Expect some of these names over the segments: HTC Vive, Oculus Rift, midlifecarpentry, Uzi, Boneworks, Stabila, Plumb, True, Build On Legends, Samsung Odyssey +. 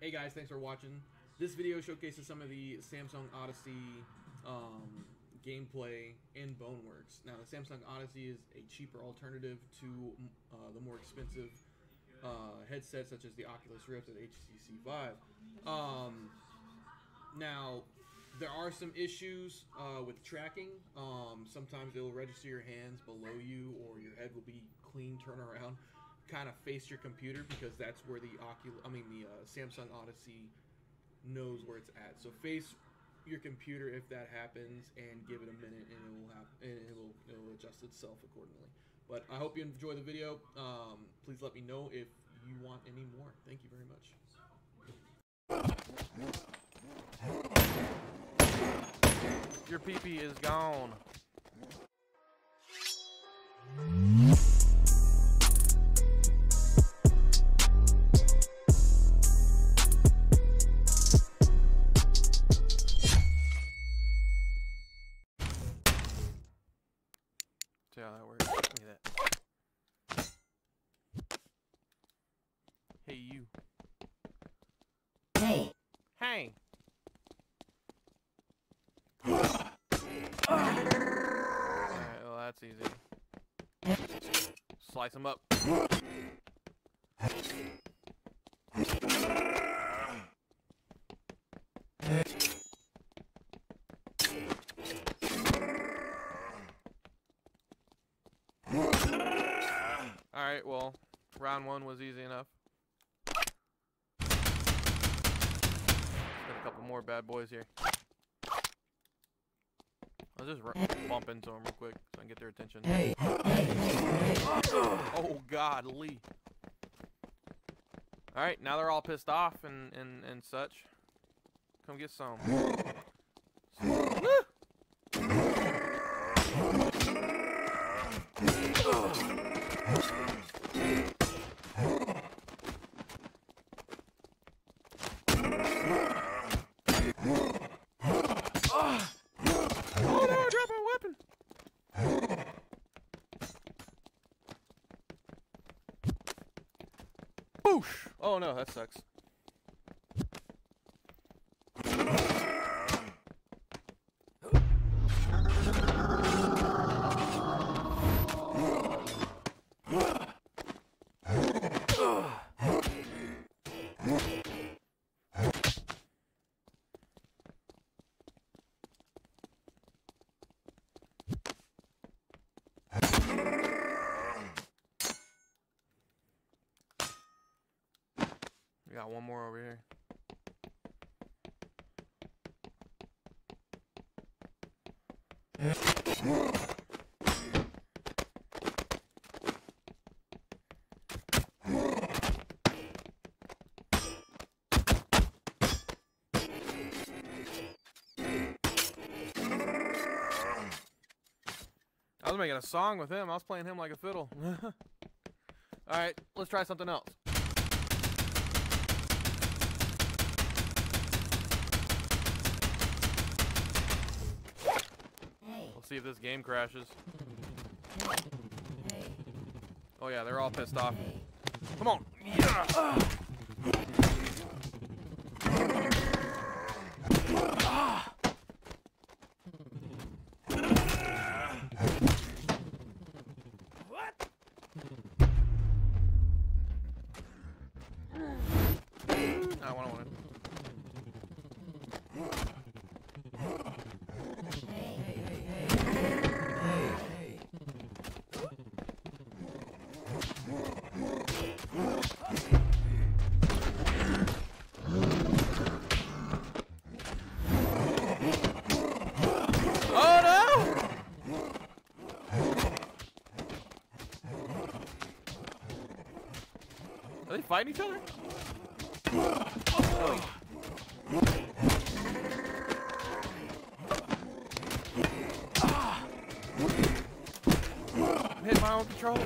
Hey guys, thanks for watching. This video showcases some of the Samsung Odyssey gameplay in Boneworks. Now, the Samsung Odyssey is a cheaper alternative to the more expensive headsets such as the Oculus Rift and HTC Vive. Now, there are some issues with tracking. Sometimes it will register your hands below you, or your head will be clean turnaround, kind of face your computer, because that's where the Samsung Odyssey knows where it's at. So face your computer if that happens, and give it a minute, and it will happen, and it will adjust itself accordingly. But I hope you enjoy the video. Please let me know if you want any more. Thank you very much. Your pee-pee is gone. See how that works? Look at that. Hey, you. Hey. Hey. Alright, well, that's easy. Slice them up. Alright, well, round one was easy enough. Got a couple more bad boys here. I'll just bump into them real quick so I can get their attention. Hey. Oh, godly. Alright, now they're all pissed off and such. Come get some. Oh no, that sucks. We got one more over here. I was making a song with him. I was playing him like a fiddle. All right, let's try something else. Let's see if this game crashes. Oh yeah, they're all pissed off. Come on! Yeah. What? I want to. Are they fighting each other? Oh. I'm hitting my own controller.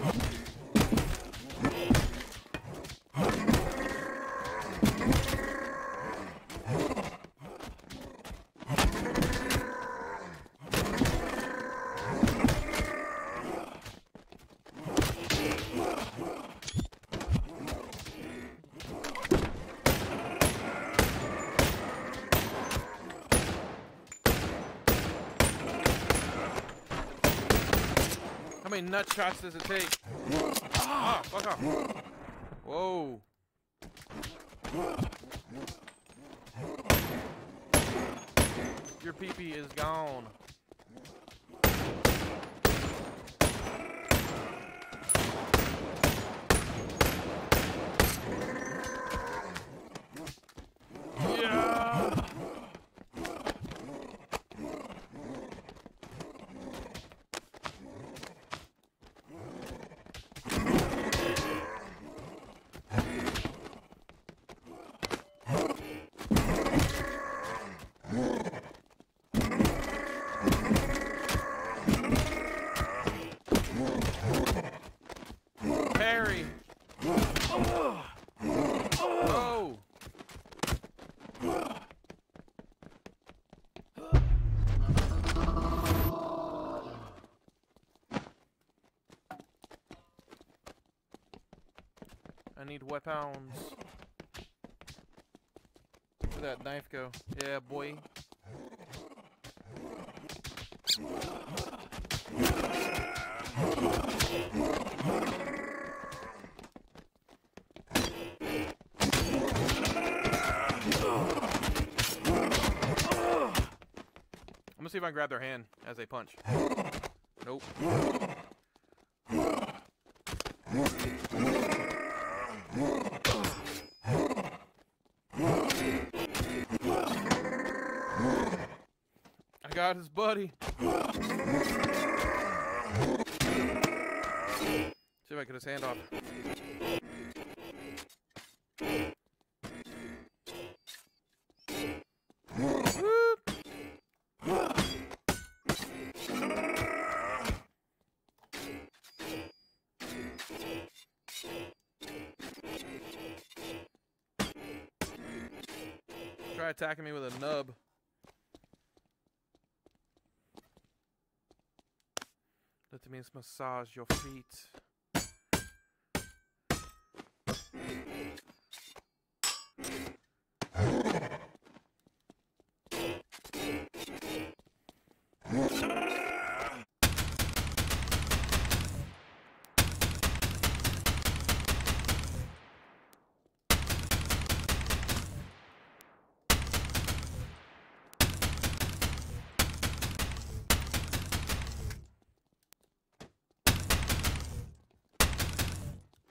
many nut shots does it take? Ah, fuck off. Whoa. Your pee-pee is gone. I need weapons. Where'd that knife go? Yeah, boy. I'm gonna see if I can grab their hand as they punch. Nope. I got his buddy. See if I can get his hand off. Try attacking me with a nub. Let me massage your feet.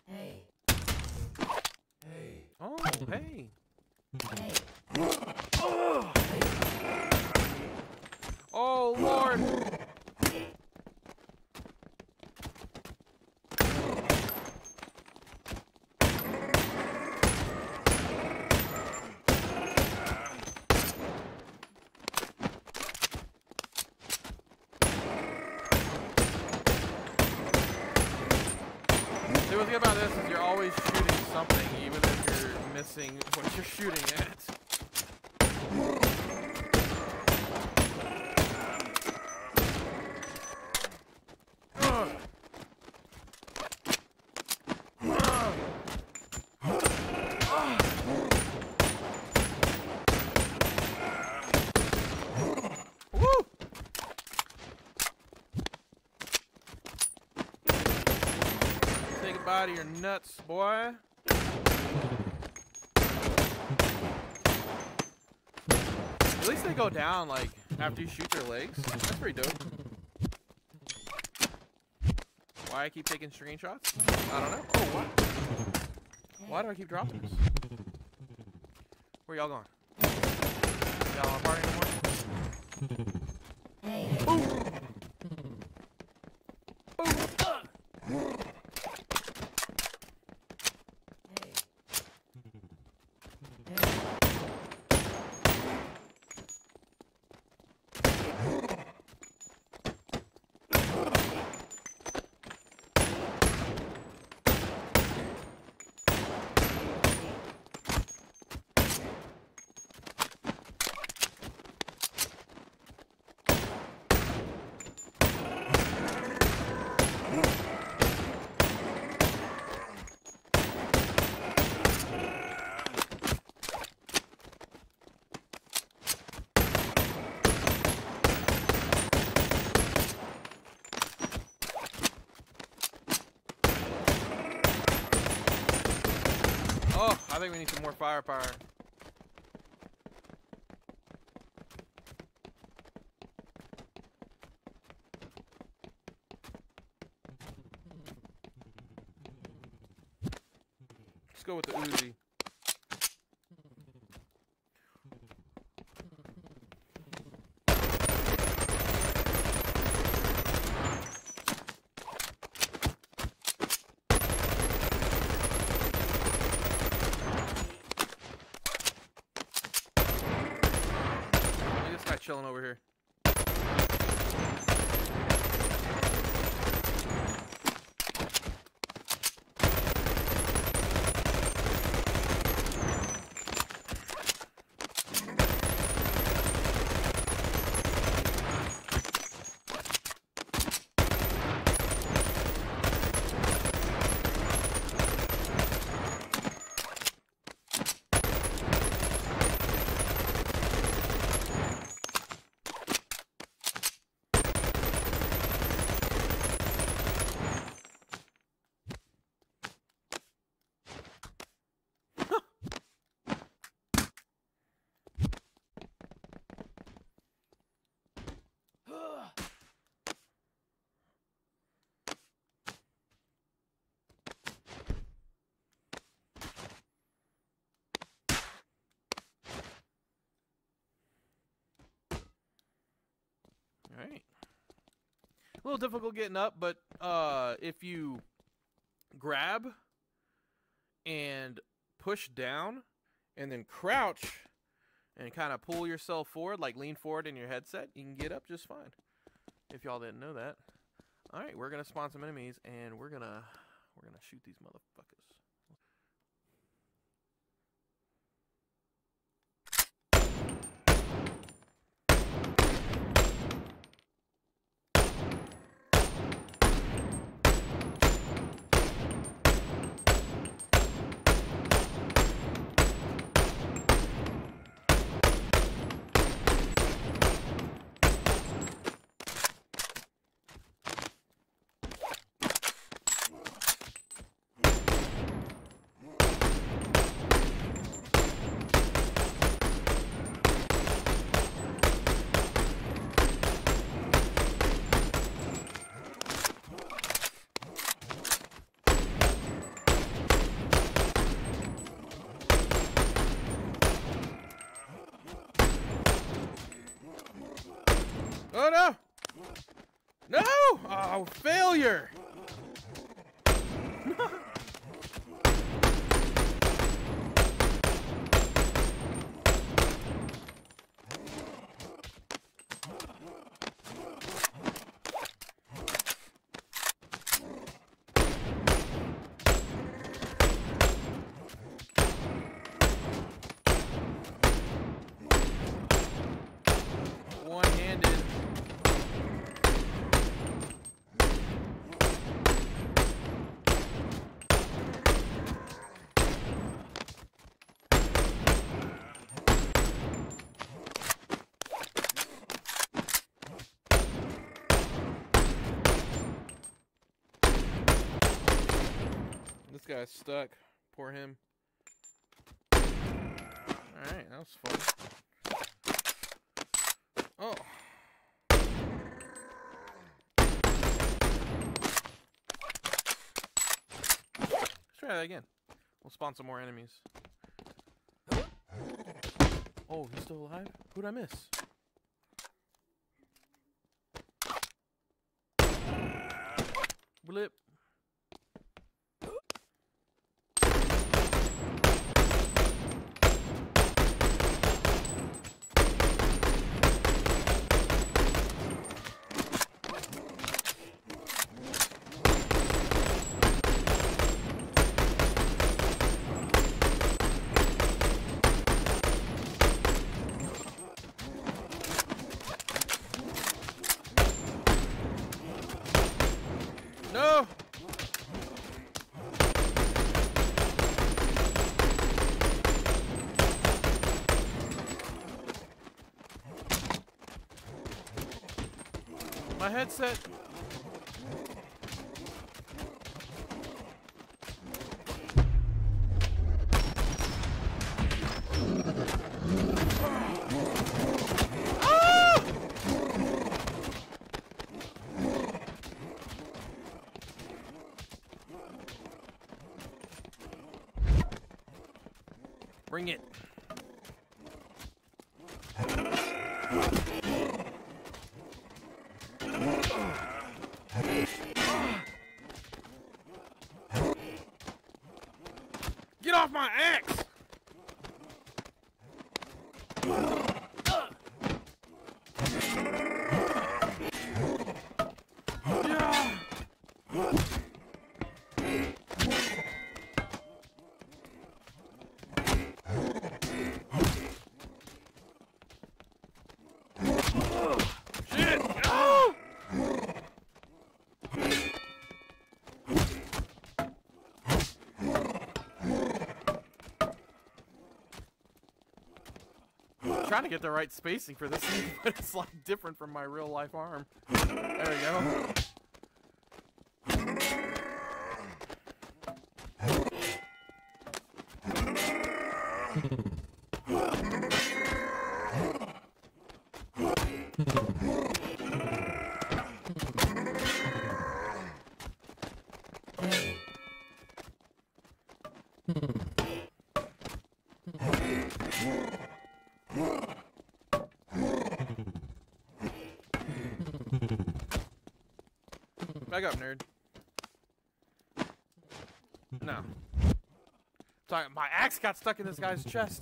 Hey. Oh, Lord. The good thing about this is you're always shooting something, even if you're missing what you're shooting at. Woo! Take a bite of your nuts, boy. At least they go down, like, after you shoot their legs. That's pretty dope. Why I keep taking screenshots? I don't know. Oh, what? Why do I keep dropping this? Where y'all going? Y'all on a party anymore? Boom! Boom! think we need some more firepower. Let's go with the Uzi. Chilling over here. Alright. A little difficult getting up, but if you grab and push down and then crouch and kind of pull yourself forward, like lean forward in your headset, you can get up just fine. If y'all didn't know that. Alright, we're gonna spawn some enemies and we're gonna shoot these motherfuckers. Oh no! No! Oh, failure! One-handed. This guy's stuck. Poor him. Alright, that was fun. Oh. Let's try that again. We'll spawn some more enemies. Oh, he's still alive? Who'd I miss? Blip. No! My headset! Bring it. Get off my axe! I'm trying to get the right spacing for this thing, but it's like different from my real life arm. There we go. Back up, nerd. No. Sorry, my axe got stuck in this guy's chest.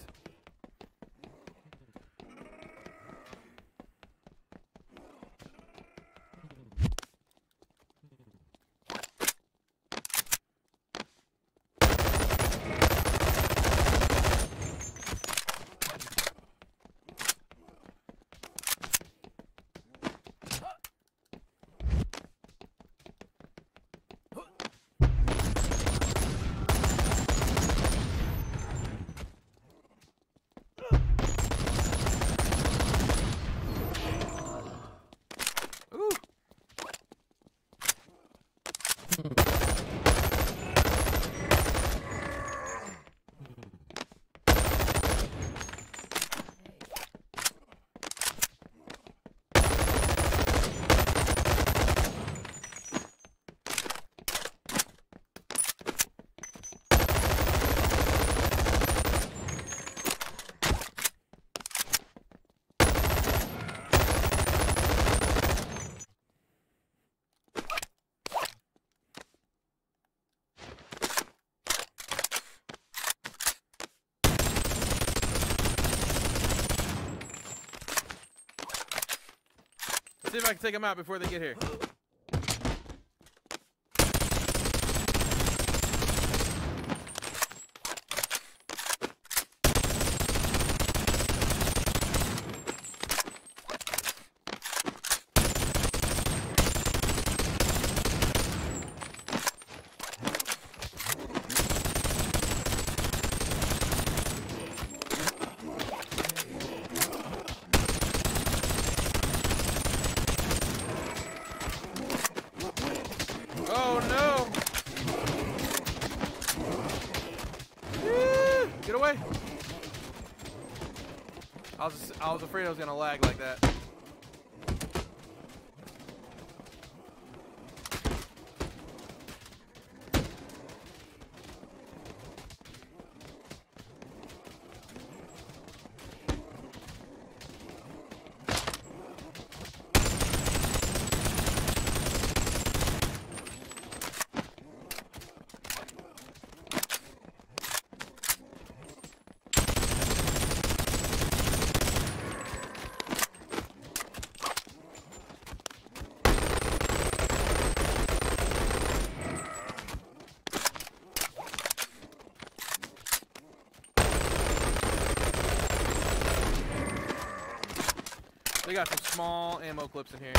See if I can take them out before they get here. I was afraid I was gonna lag like that. They got some small ammo clips in here.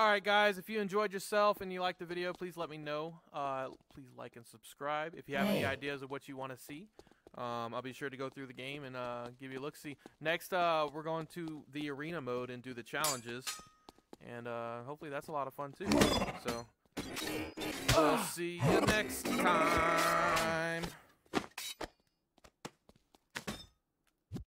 Alright guys, if you enjoyed yourself and you liked the video, please let me know. Please like and subscribe. If you have any ideas of what you want to see, I'll be sure to go through the game and give you a look-see. Next, we're going to the arena mode and do the challenges. And hopefully that's a lot of fun too. So, we'll see you next time.